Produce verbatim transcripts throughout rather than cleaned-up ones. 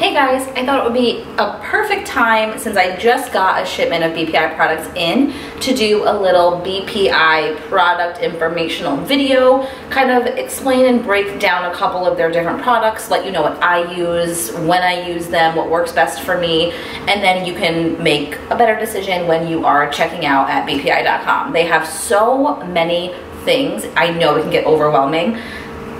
Hey guys, I thought it would be a perfect time, since I just got a shipment of B P I products in, to do a little B P I product informational video, kind of explain and break down a couple of their different products, let you know what I use, when I use them, what works best for me, and then you can make a better decision when you are checking out at B P I dot com. They have so many things. I know it can get overwhelming,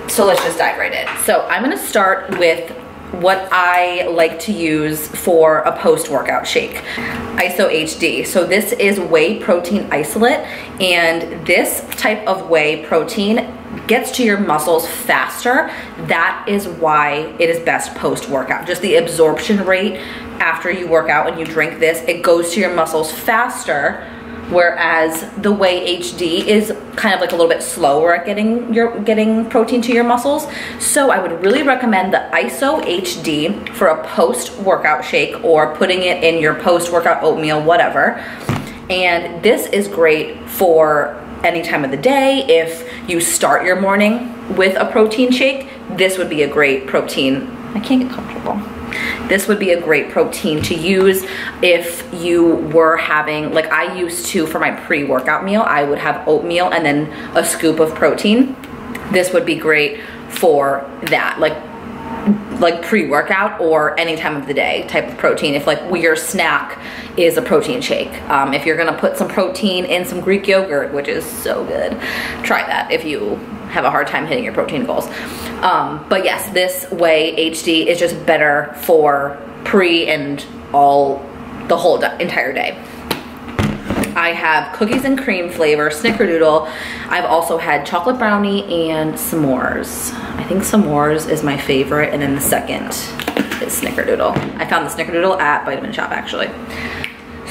so let's just dive right in. So I'm gonna start with what I like to use for a post-workout shake. I S O H D. So this is whey protein isolate, and this type of whey protein gets to your muscles faster. That is why it is best post-workout. Just the absorption rate after you work out, when you drink this, it goes to your muscles faster, whereas the Whey H D is kind of like a little bit slower at getting your getting protein to your muscles. So I would really recommend the I S O H D for a post-workout shake, or putting it in your post-workout oatmeal, whatever. And this is great for any time of the day. If you start your morning with a protein shake, this would be a great protein. I can't get comfortable. This would be a great protein to use if you were having, like I used to for my pre-workout meal, I would have oatmeal and then a scoop of protein. This would be great for that, like like pre-workout or any time of the day type of protein. If like your snack is a protein shake, um, if you're gonna put some protein in some Greek yogurt, which is so good, try that if you have a hard time hitting your protein goals. Um, but yes, this Whey H D is just better for pre and all, the whole entire day. I have cookies and cream flavor, snickerdoodle. I've also had chocolate brownie and s'mores. I think s'mores is my favorite, and then the second is snickerdoodle. I found the snickerdoodle at Vitamin Shop, actually.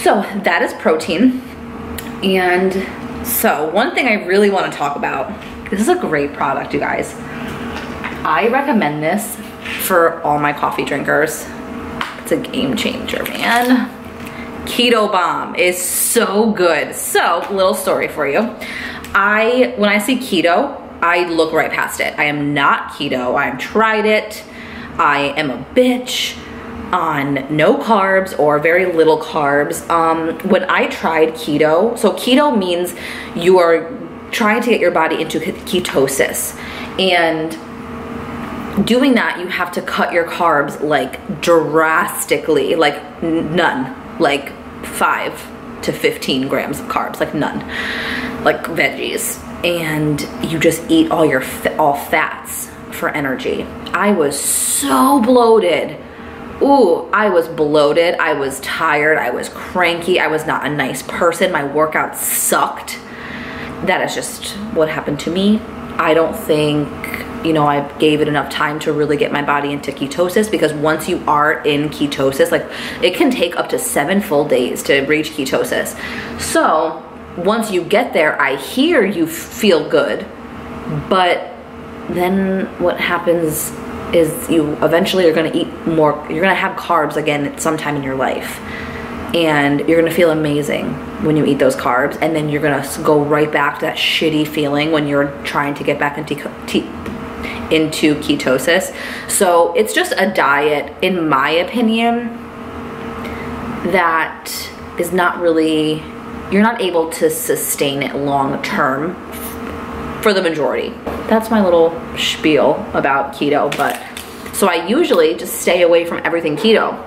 So that is protein. And so one thing I really want to talk about, this is a great product, you guys. I recommend this for all my coffee drinkers. It's a game changer, man. Keto Bomb is so good. So, little story for you. I, when I see keto, I look right past it. I am not keto. I have tried it. I am a bitch on no carbs or very little carbs. Um, when I tried keto, so keto means you are trying to get your body into ketosis, and doing that, you have to cut your carbs like drastically, like none. Like five to fifteen grams of carbs, like none, like veggies. And you just eat all your all fats for energy. I was so bloated. Ooh, I was bloated. I was tired. I was cranky. I was not a nice person. My workouts sucked. That is just what happened to me. I don't think, you know, I gave it enough time to really get my body into ketosis, because once you are in ketosis, like it can take up to seven full days to reach ketosis. So once you get there, I hear you feel good, but then what happens is you eventually are gonna eat more, you're gonna have carbs again sometime in your life. And you're gonna feel amazing when you eat those carbs, and then you're gonna go right back to that shitty feeling when you're trying to get back into into ketosis. So it's just a diet, in my opinion, that is not really, you're not able to sustain it long term for the majority. That's my little spiel about keto. But so I usually just stay away from everything keto.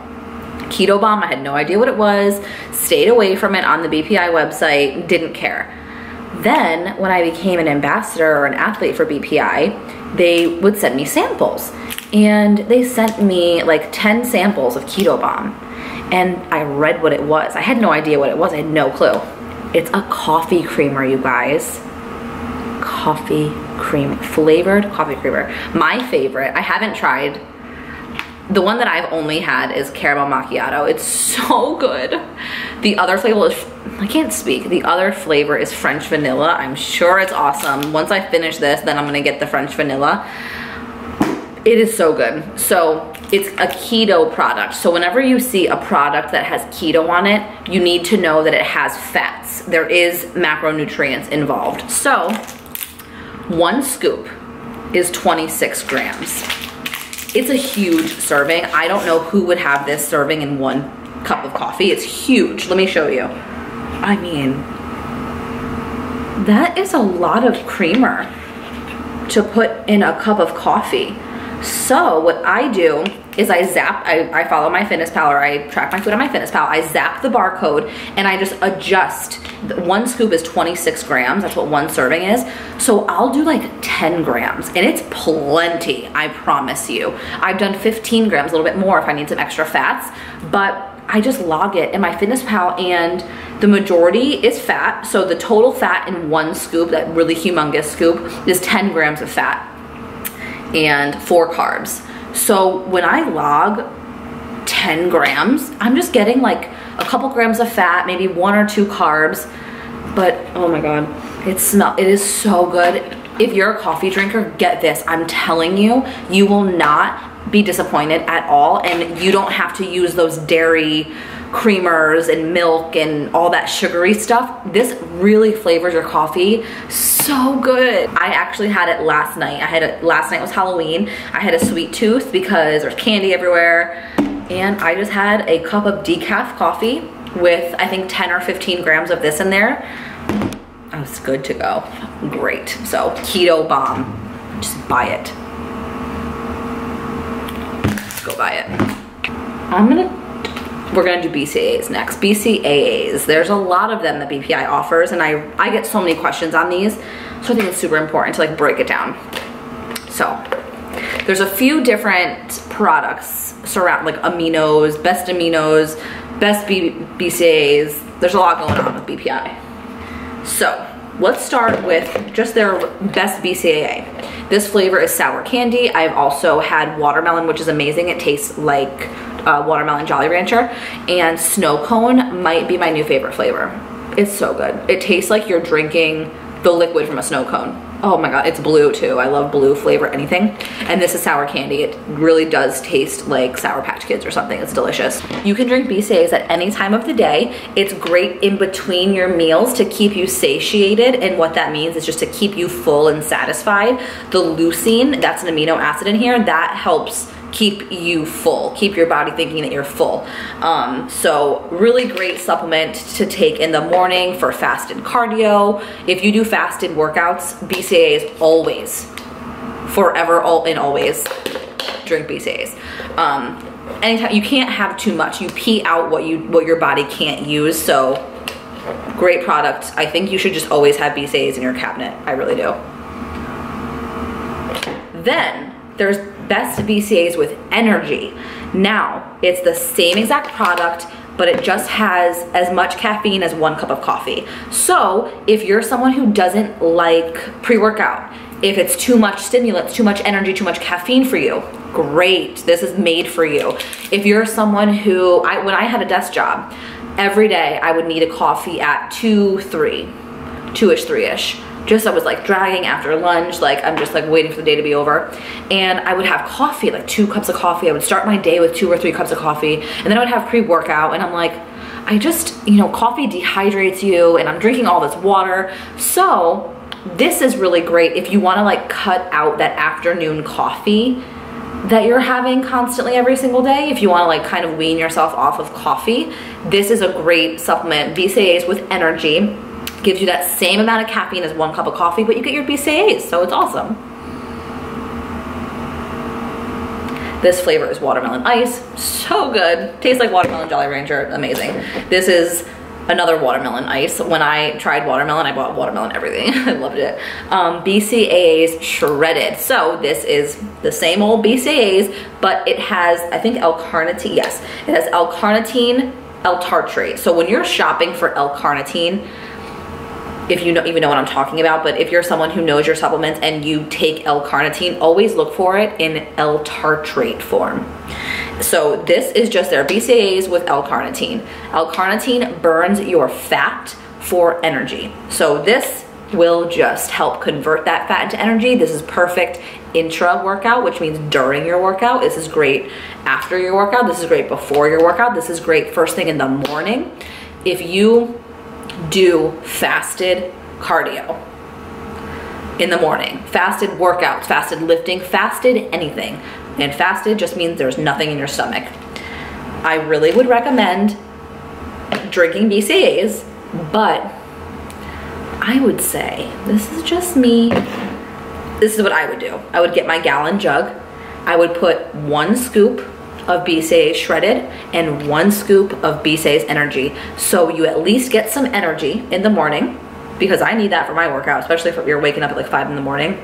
Keto Bomb, I had no idea what it was, stayed away from it on the B P I website, didn't care. Then when I became an ambassador or an athlete for B P I, they would send me samples, and they sent me like ten samples of Keto Bomb, and I read what it was. I had no idea what it was. I had no clue. It's a coffee creamer, you guys. Coffee cream, flavored coffee creamer. My favorite, I haven't tried. The one that I've only had is caramel macchiato. It's so good. The other flavor is, I can't speak. The other flavor is French vanilla. I'm sure it's awesome. Once I finish this, then I'm gonna get the French vanilla. It is so good. So it's a keto product. So whenever you see a product that has keto on it, you need to know that it has fats. There is macronutrients involved. So one scoop is twenty-six grams. It's a huge serving. I don't know who would have this serving in one cup of coffee. It's huge. Let me show you. I mean, that is a lot of creamer to put in a cup of coffee. So what I do is I zap, I, I follow my FitnessPal, or I track my food on my FitnessPal. I zap the barcode and I just adjust. One scoop is twenty-six grams. That's what one serving is. So I'll do like ten grams, and it's plenty, I promise you. I've done fifteen grams, a little bit more if I need some extra fats, but I just log it in my FitnessPal, and the majority is fat. So the total fat in one scoop, that really humongous scoop, is ten grams of fat and four carbs. So when I log ten grams, I'm just getting like a couple grams of fat, maybe one or two carbs, but oh my God, it smells, it is so good. If you're a coffee drinker, get this. I'm telling you, you will not be disappointed at all, and you don't have to use those dairy creamers and milk and all that sugary stuff. This really flavors your coffee so good. I actually had it last night. I had it last night was Halloween. I had a sweet tooth because there's candy everywhere, and I just had a cup of decaf coffee with I think ten or fifteen grams of this in there. I was good to go. Great. So Keto Bomb, just buy it. Go buy it. I'm gonna We're gonna do B C A As next. B C A As, there's a lot of them that B P I offers, and I, I get so many questions on these, so I think it's super important to like break it down. So, there's a few different products surround, like Aminos, Best Aminos, Best B C A As, there's a lot going on with B P I. So, let's start with just their Best B C A A. This flavor is sour candy. I've also had watermelon, which is amazing. It tastes like uh, watermelon Jolly Rancher. And snow cone might be my new favorite flavor. It's so good. It tastes like you're drinking the liquid from a snow cone. Oh my God, it's blue too. I love blue flavor, anything. And this is sour candy. It really does taste like Sour Patch Kids or something. It's delicious. You can drink B C A As at any time of the day. It's great in between your meals to keep you satiated. And what that means is just to keep you full and satisfied. The leucine, that's an amino acid in here, that helps keep you full, keep your body thinking that you're full. Um, so really great supplement to take in the morning for fasted cardio. If you do fasted workouts, B C A As always, forever all and always, drink B C A As. Um, anytime, you can't have too much. You pee out what you what your body can't use, so great product. I think you should just always have B C A As in your cabinet. I really do. Then there's Best B C A As with energy. Now, it's the same exact product, but it just has as much caffeine as one cup of coffee. So if you're someone who doesn't like pre-workout, if it's too much stimulants, too much energy, too much caffeine for you, great, this is made for you. If you're someone who, I, when I had a desk job, every day I would need a coffee at two, three, two-ish, three-ish. Just I was like dragging after lunch, like I'm just like waiting for the day to be over. And I would have coffee, like two cups of coffee. I would start my day with two or three cups of coffee, and then I would have pre-workout, and I'm like, I just, you know, coffee dehydrates you, and I'm drinking all this water. So this is really great if you wanna like cut out that afternoon coffee that you're having constantly every single day. If you wanna like kind of wean yourself off of coffee, this is a great supplement. B C A As with energy. Gives you that same amount of caffeine as one cup of coffee, but you get your B C A As, so it's awesome. This flavor is watermelon ice, so good. Tastes like watermelon Jolly Rancher, amazing. This is another watermelon ice. When I tried watermelon, I bought watermelon everything, I loved it. Um, B C A As shredded. So this is the same old B C A As, but it has, I think L-carnitine, yes. It has L-carnitine, L-tartrate. So when you're shopping for L-carnitine, if you don't even know what I'm talking about, but if you're someone who knows your supplements and you take L-carnitine, always look for it in L-tartrate form. So this is just their B C A As with L-carnitine. L-carnitine burns your fat for energy. So this will just help convert that fat into energy. This is perfect intra-workout, which means during your workout. This is great after your workout. This is great before your workout. This is great first thing in the morning. If you do fasted cardio in the morning, fasted workouts, fasted lifting, fasted anything, And fasted just means there's nothing in your stomach. I really would recommend drinking B C A As, but I would say, this is just me, this is what I would do. I would get my gallon jug, I would put one scoop of B C A As shredded and one scoop of B C A As energy. So you at least get some energy in the morning, because I need that for my workout, especially if you're waking up at like five in the morning.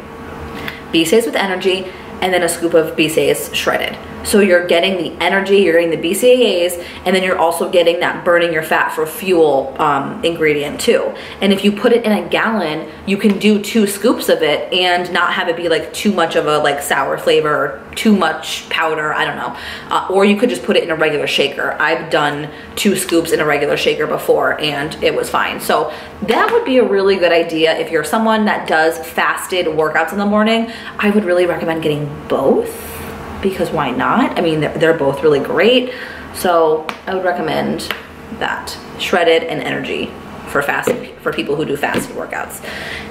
B C A As with energy, and then a scoop of B C A As shredded. So you're getting the energy, you're getting the B C A As, and then you're also getting that burning your fat for fuel um, ingredient too. And if you put it in a gallon, you can do two scoops of it and not have it be like too much of a like sour flavor, or too much powder, I don't know. Uh, or you could just put it in a regular shaker. I've done two scoops in a regular shaker before and it was fine. So that would be a really good idea if you're someone that does fasted workouts in the morning. I would really recommend getting both, because why not? I mean, they're both really great. So I would recommend that, shredded and energy for fast, for people who do fasted workouts.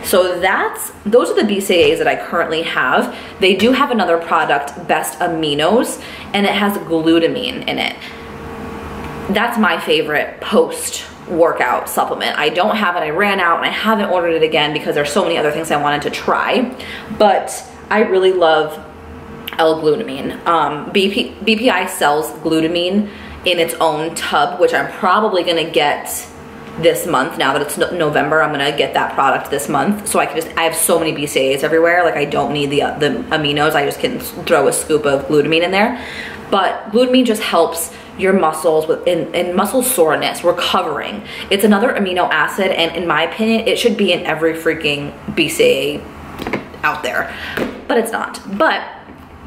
So that's, those are the B C A As that I currently have. They do have another product, Best Aminos, and it has glutamine in it. That's my favorite post workout supplement. I don't have it, I ran out, and I haven't ordered it again because there's so many other things I wanted to try, but I really love L-glutamine. Um, B P I sells glutamine in its own tub, which I'm probably gonna get this month. Now that it's November, I'm gonna get that product this month. So I can just, I have so many B C A As everywhere. Like I don't need the, uh, the aminos. I just can throw a scoop of glutamine in there. But glutamine just helps your muscles with in, in muscle soreness, recovering. It's another amino acid, and in my opinion, it should be in every freaking B C A out there, but it's not. But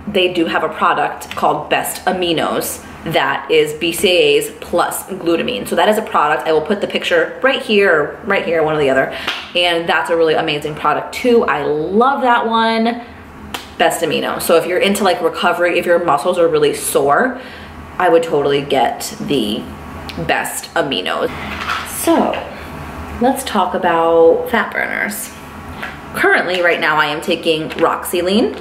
they do have a product called Best Aminos that is B C A As plus glutamine. So that is a product. I will put the picture right here, or right here, one or the other. And that's a really amazing product too. I love that one, Best Amino. So if you're into like recovery, if your muscles are really sore, I would totally get the Best Aminos. So let's talk about fat burners. Currently, right now, I am taking Roxy Lean.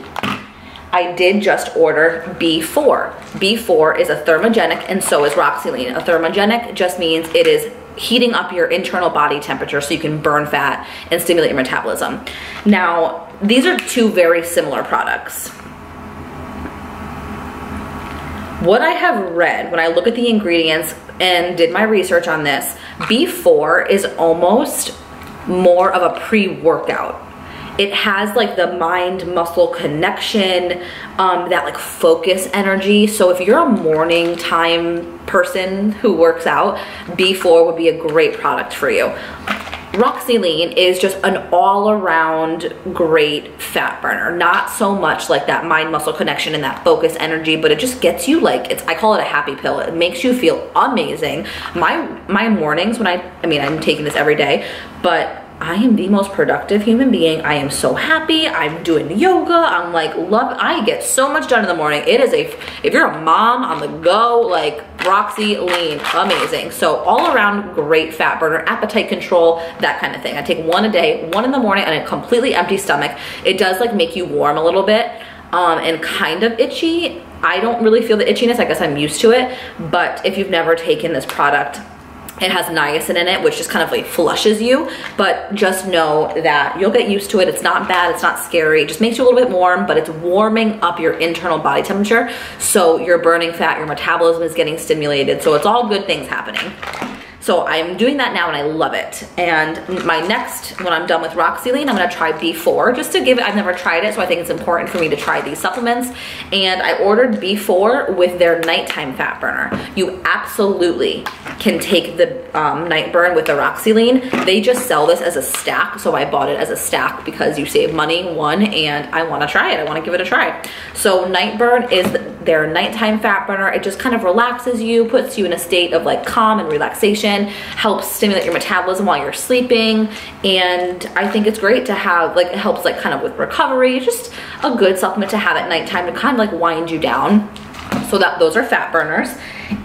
I did just order B four. B four is a thermogenic, and so is Roxy Lean. A thermogenic just means it is heating up your internal body temperature so you can burn fat and stimulate your metabolism. Now, these are two very similar products. What I have read when I look at the ingredients and did my research on this, B four is almost more of a pre-workout. It has like the mind-muscle connection, um, that like focus energy. So if you're a morning time person who works out, B four would be a great product for you. Roxy Lean is just an all-around great fat burner. Not so much like that mind-muscle connection and that focus energy, but it just gets you like, it's, I call it a happy pill. It makes you feel amazing. My, my mornings when I, I mean, I'm taking this every day, but I am the most productive human being. I am so happy. I'm doing yoga. I'm like, love, I get so much done in the morning. It is a, if you're a mom on the go, like Roxy Lean, amazing. So all around great fat burner, appetite control, that kind of thing. I take one a day, one in the morning on a completely empty stomach. It does like make you warm a little bit um, and kind of itchy. I don't really feel the itchiness. I guess I'm used to it, but if you've never taken this product, it has niacin in it, which just kind of like flushes you, but just know that you'll get used to it. It's not bad, it's not scary. It just makes you a little bit warm, but it's warming up your internal body temperature. So you're burning fat, your metabolism is getting stimulated. So it's all good things happening. So I'm doing that now and I love it. And my next, when I'm done with Roxy Lean, I'm gonna try B four just to give it, I've never tried it, so I think it's important for me to try these supplements. And I ordered B four with their nighttime fat burner. You absolutely can take the um, night burn with the Roxy Lean. They just sell this as a stack, so I bought it as a stack because you save money, one, and I wanna try it, I wanna give it a try. So night burn is their nighttime fat burner. It just kind of relaxes you, puts you in a state of like calm and relaxation, helps stimulate your metabolism while you're sleeping, and I think it's great to have, like it helps like kind of with recovery, just a good supplement to have at nighttime to kind of like wind you down. so that those are fat burners.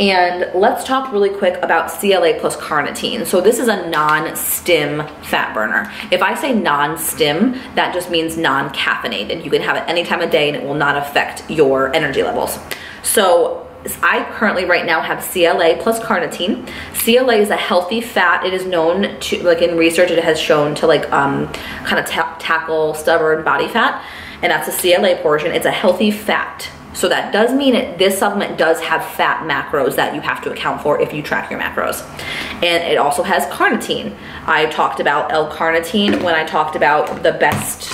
And let's talk really quick about C L A plus carnitine. So this is a non-stim fat burner. If I say non-stim, that just means non-caffeinated. You can have it any time of day and it will not affect your energy levels. So I currently right now have C L A plus carnitine. C L A is a healthy fat. It is known to, like in research, it has shown to like um, kind of ta tackle stubborn body fat. And that's a C L A portion. It's a healthy fat. So that does mean it, this supplement does have fat macros that you have to account for if you track your macros. And it also has carnitine. I talked about L-carnitine when I talked about the best,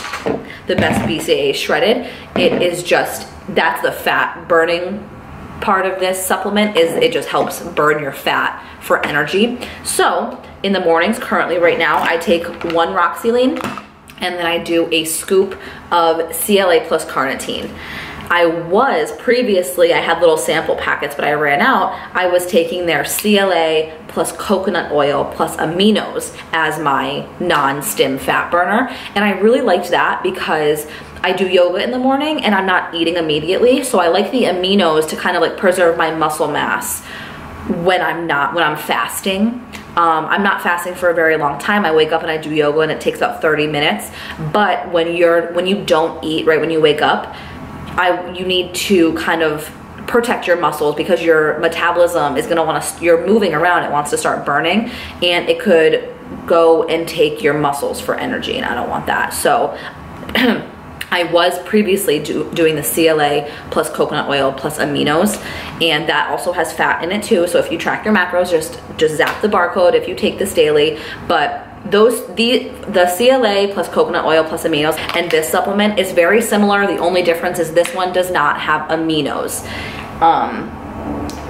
the best B C A A shredded. It is just, that's the fat burning part of this supplement, is it just helps burn your fat for energy. So in the mornings, currently right now, I take one Roxy Lean and then I do a scoop of C L A plus carnitine. I was previously, I had little sample packets, but I ran out. I was taking their C L A plus coconut oil plus aminos as my non-stim fat burner. And I really liked that because I do yoga in the morning and I'm not eating immediately. So I like the aminos to kind of like preserve my muscle mass when I'm not, when I'm fasting. Um, I'm not fasting for a very long time. I wake up and I do yoga and it takes about thirty minutes. But when you're, when you don't eat right when you wake up, I, you need to kind of protect your muscles because your metabolism is gonna wanna, you're moving around, it wants to start burning and it could go and take your muscles for energy and I don't want that. So I was previously do, doing the C L A plus coconut oil plus aminos, and that also has fat in it too. So if you track your macros, just, just zap the barcode if you take this daily. But those, the the C L A plus coconut oil plus aminos and this supplement is very similar. The only difference is this one does not have aminos. Um,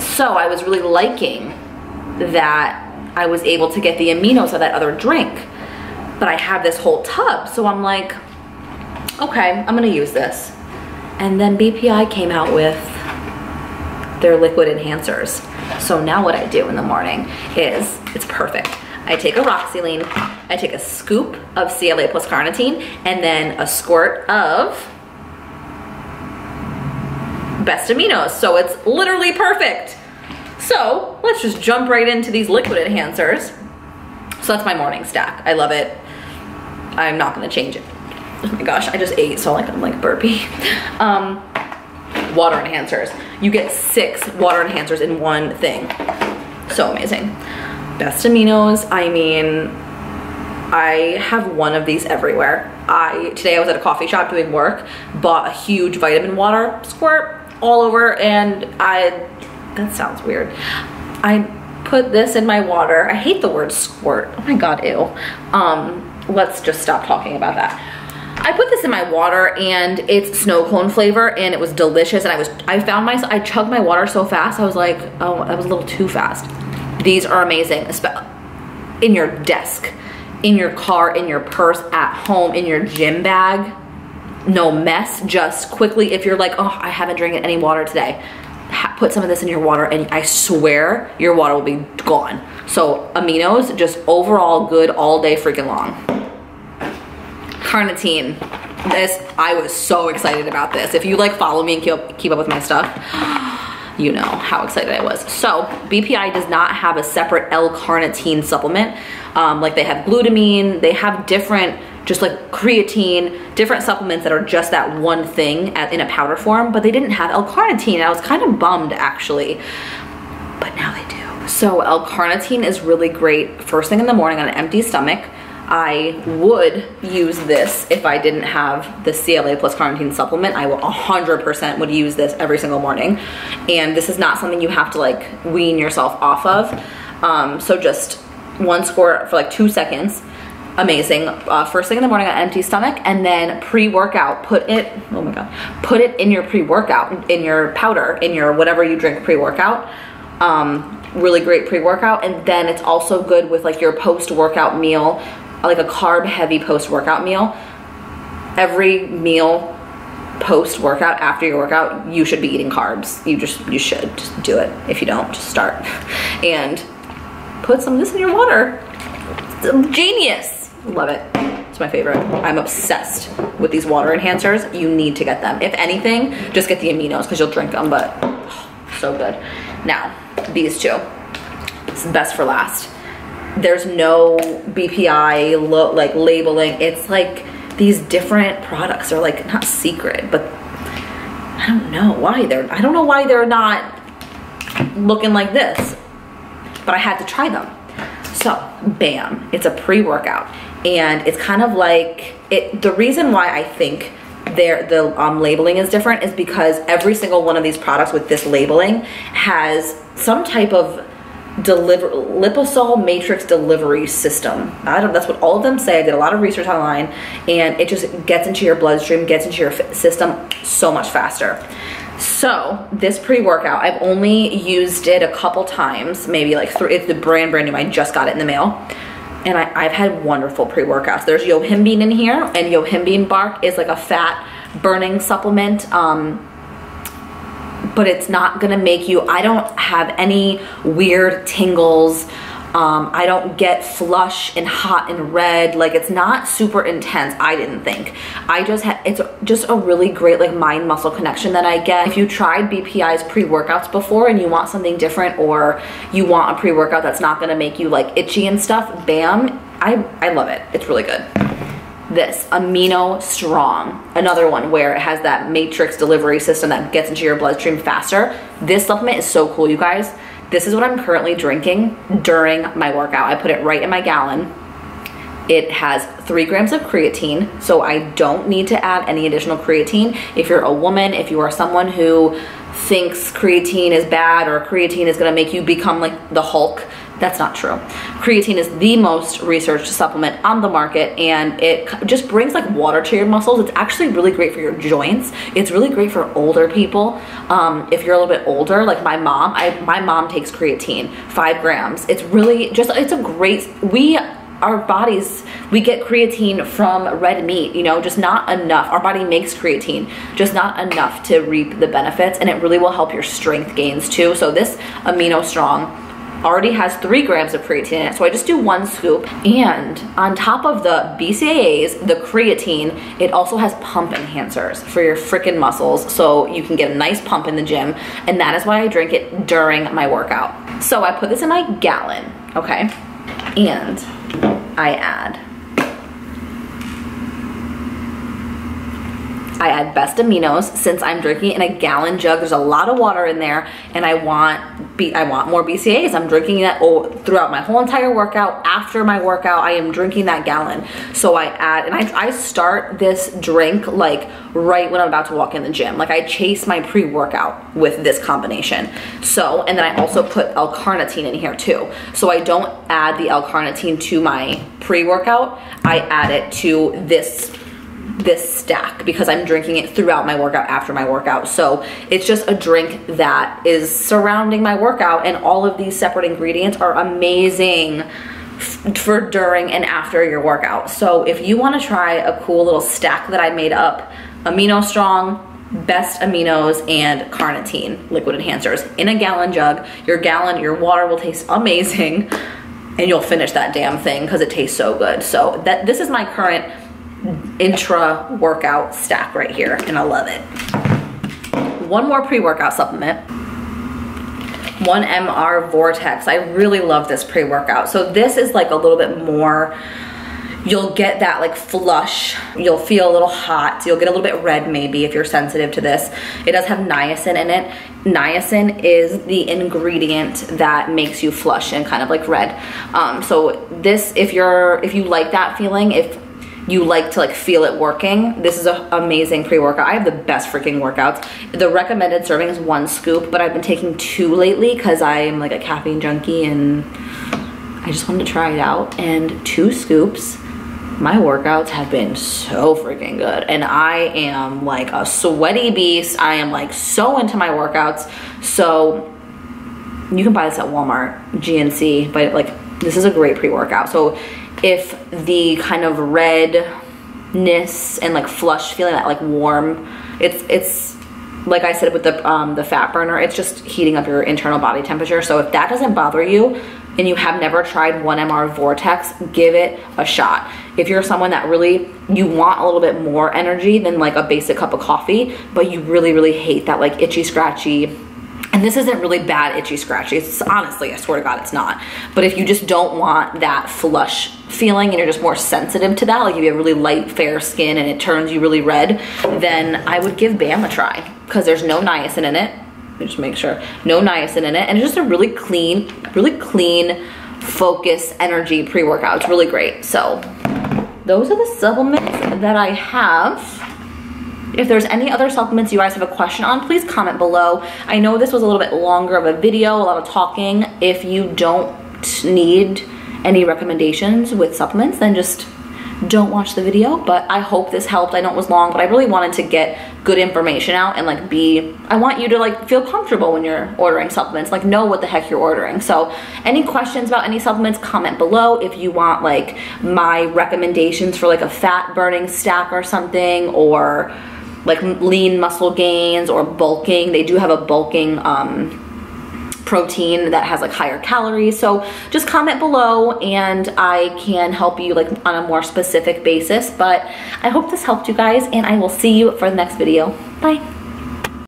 so I was really liking that I was able to get the aminos of that other drink, but I have this whole tub. So I'm like, okay, I'm gonna use this. And then B P I came out with their liquid enhancers. So now what I do in the morning is, it's perfect. I take a Roxy Lean, I take a scoop of C L A plus carnitine, and then a squirt of Best Aminos. So it's literally perfect. So let's just jump right into these liquid enhancers. So that's my morning stack. I love it. I'm not gonna change it. Oh my gosh, I just ate, so like I'm like burpy. Um, water enhancers. You get six water enhancers in one thing. So amazing. Best Aminos, I mean, I have one of these everywhere. I today I was at a coffee shop doing work, bought a huge vitamin water, squirt all over, and I, that sounds weird. I put this in my water. I hate the word squirt. Oh my God, ew. Um, let's just stop talking about that. I put this in my water and it's snow cone flavor and it was delicious, and I was, I found myself, I chugged my water so fast, I was like, oh, that was a little too fast. These are amazing, in your desk, in your car, in your purse, at home, in your gym bag. No mess, just quickly, if you're like, oh, I haven't drank any water today, put some of this in your water and I swear your water will be gone. So aminos, just overall good all day freaking long. Carnitine, this, I was so excited about this. If you like follow me and keep up with my stuff, you know how excited I was. So B P I does not have a separate L-carnitine supplement. Um, like they have glutamine, they have different, just like creatine, different supplements that are just that one thing at, in a powder form, but they didn't have L-carnitine and I was kind of bummed actually, but now they do. So L-carnitine is really great first thing in the morning on an empty stomach. I would use this if I didn't have the C L A plus carnitine supplement. I will one hundred percent would use this every single morning. And this is not something you have to like wean yourself off of. Um, so just one squirt for like two seconds. Amazing. Uh, first thing in the morning on empty stomach, and then pre-workout, put it, oh my God, put it in your pre-workout, in your powder, in your whatever you drink pre-workout. Um, really great pre-workout. And then it's also good with like your post-workout meal, like a carb heavy post-workout meal. Every meal post-workout, after your workout, you should be eating carbs. You just, you should just do it. If you don't, just start. And put some of this in your water. Genius, love it. It's my favorite. I'm obsessed with these water enhancers. You need to get them. If anything, just get the aminos because you'll drink them, but so good. Now, these two, it's best for last. There's no B P I lo like labeling. It's like these different products are like not secret, but I don't know why they're, I don't know why they're not looking like this, but I had to try them. So Bam, it's a pre-workout, and it's kind of like it. The reason why I think there the um, labeling is different is because every single one of these products with this labeling has some type of deliver liposol matrix delivery system. I don't. That's what all of them say. I did a lot of research online, and it just gets into your bloodstream, gets into your system so much faster. So this pre-workout, I've only used it a couple times, maybe like three. It's the brand brand new. I just got it in the mail, and I, I've had wonderful pre-workouts. There's yohimbine in here, and yohimbine bark is like a fat burning supplement, um, but it's not gonna make you. I don't have any weird tingles. Um, I don't get flush and hot and red. Like, it's not super intense, I didn't think. I just had, it's just a really great like mind muscle connection that I get. If you tried B P I's pre-workouts before and you want something different, or you want a pre-workout that's not gonna make you like itchy and stuff, Bam, I, I love it, it's really good. This, Amino Strong, another one where it has that matrix delivery system that gets into your bloodstream faster. This supplement is so cool, you guys. This is what I'm currently drinking during my workout. I put it right in my gallon. It has three grams of creatine, so I don't need to add any additional creatine. If you're a woman, if you are someone who thinks creatine is bad or creatine is gonna make you become like the Hulk, that's not true. Creatine is the most researched supplement on the market, and it just brings like water to your muscles. It's actually really great for your joints. It's really great for older people. Um, if you're a little bit older, like my mom, I, my mom takes creatine, five grams. It's really just, it's a great, we, our bodies, we get creatine from red meat, you know, just not enough. Our body makes creatine, just not enough to reap the benefits, and it really will help your strength gains too. So this Amino Strong already has three grams of creatine in it, so I just do one scoop. And on top of the B C A As, the creatine, it also has pump enhancers for your freaking muscles, so you can get a nice pump in the gym, and that is why I drink it during my workout. So I put this in my gallon, okay? And I add, I add Best Aminos. Since I'm drinking in a gallon jug, there's a lot of water in there, and I want B I want more B C A As. I'm drinking that oh, throughout my whole entire workout. After my workout, I am drinking that gallon. So I add, and I, I start this drink like right when I'm about to walk in the gym. Like, I chase my pre-workout with this combination. So, and then I also put L-carnitine in here too. So I don't add the L-carnitine to my pre-workout. I add it to this this stack because I'm drinking it throughout my workout, after my workout. So it's just a drink that is surrounding my workout, and all of these separate ingredients are amazing for during and after your workout. So if you want to try a cool little stack that I made up, Amino Strong, Best Aminos, and carnitine liquid enhancers in a gallon jug, your gallon, your water will taste amazing, and you'll finish that damn thing because it tastes so good. So that this is my current intra workout stack right here, and I love it. One more pre-workout supplement, One M R Vortex. I really love this pre-workout. So this is like a little bit more, you'll get that like flush, you'll feel a little hot, you'll get a little bit red maybe if you're sensitive to this. It does have niacin in it. Niacin is the ingredient that makes you flush and kind of like red. Um, so this, if you're, if you like that feeling, if you like to like feel it working, this is an amazing pre-workout. I have the best freaking workouts. The recommended serving is one scoop, but I've been taking two lately because I'm like a caffeine junkie and I just wanted to try it out. And two scoops, my workouts have been so freaking good. And I am like a sweaty beast. I am like so into my workouts. So you can buy this at Walmart, G N C, but like this is a great pre-workout. So if the kind of redness and like flush feeling, that like warm, it's it's like I said with the um, the fat burner, it's just heating up your internal body temperature. So if that doesn't bother you and you have never tried One M R Vortex, give it a shot. If you're someone that really, you want a little bit more energy than like a basic cup of coffee, but you really, really hate that like itchy, scratchy, And this isn't really bad itchy scratchy. It's honestly, I swear to God, it's not. But if you just don't want that flush feeling and you're just more sensitive to that, like if you have really light, fair skin and it turns you really red, then I would give Bam a try because there's no niacin in it. Let me just make sure. No niacin in it. And it's just a really clean, really clean, focus, energy pre-workout. It's really great. So those are the supplements that I have. If there's any other supplements you guys have a question on, please comment below. I know this was a little bit longer of a video, a lot of talking. If you don't need any recommendations with supplements, then just don't watch the video, but I hope this helped. I know it was long, but I really wanted to get good information out and like be, I want you to like feel comfortable when you're ordering supplements, like know what the heck you're ordering. So any questions about any supplements, comment below. If you want like my recommendations for like a fat burning stack or something, or like lean muscle gains or bulking, they do have a bulking um, protein that has like higher calories. So just comment below and I can help you like on a more specific basis. But I hope this helped you guys and I will see you for the next video. Bye.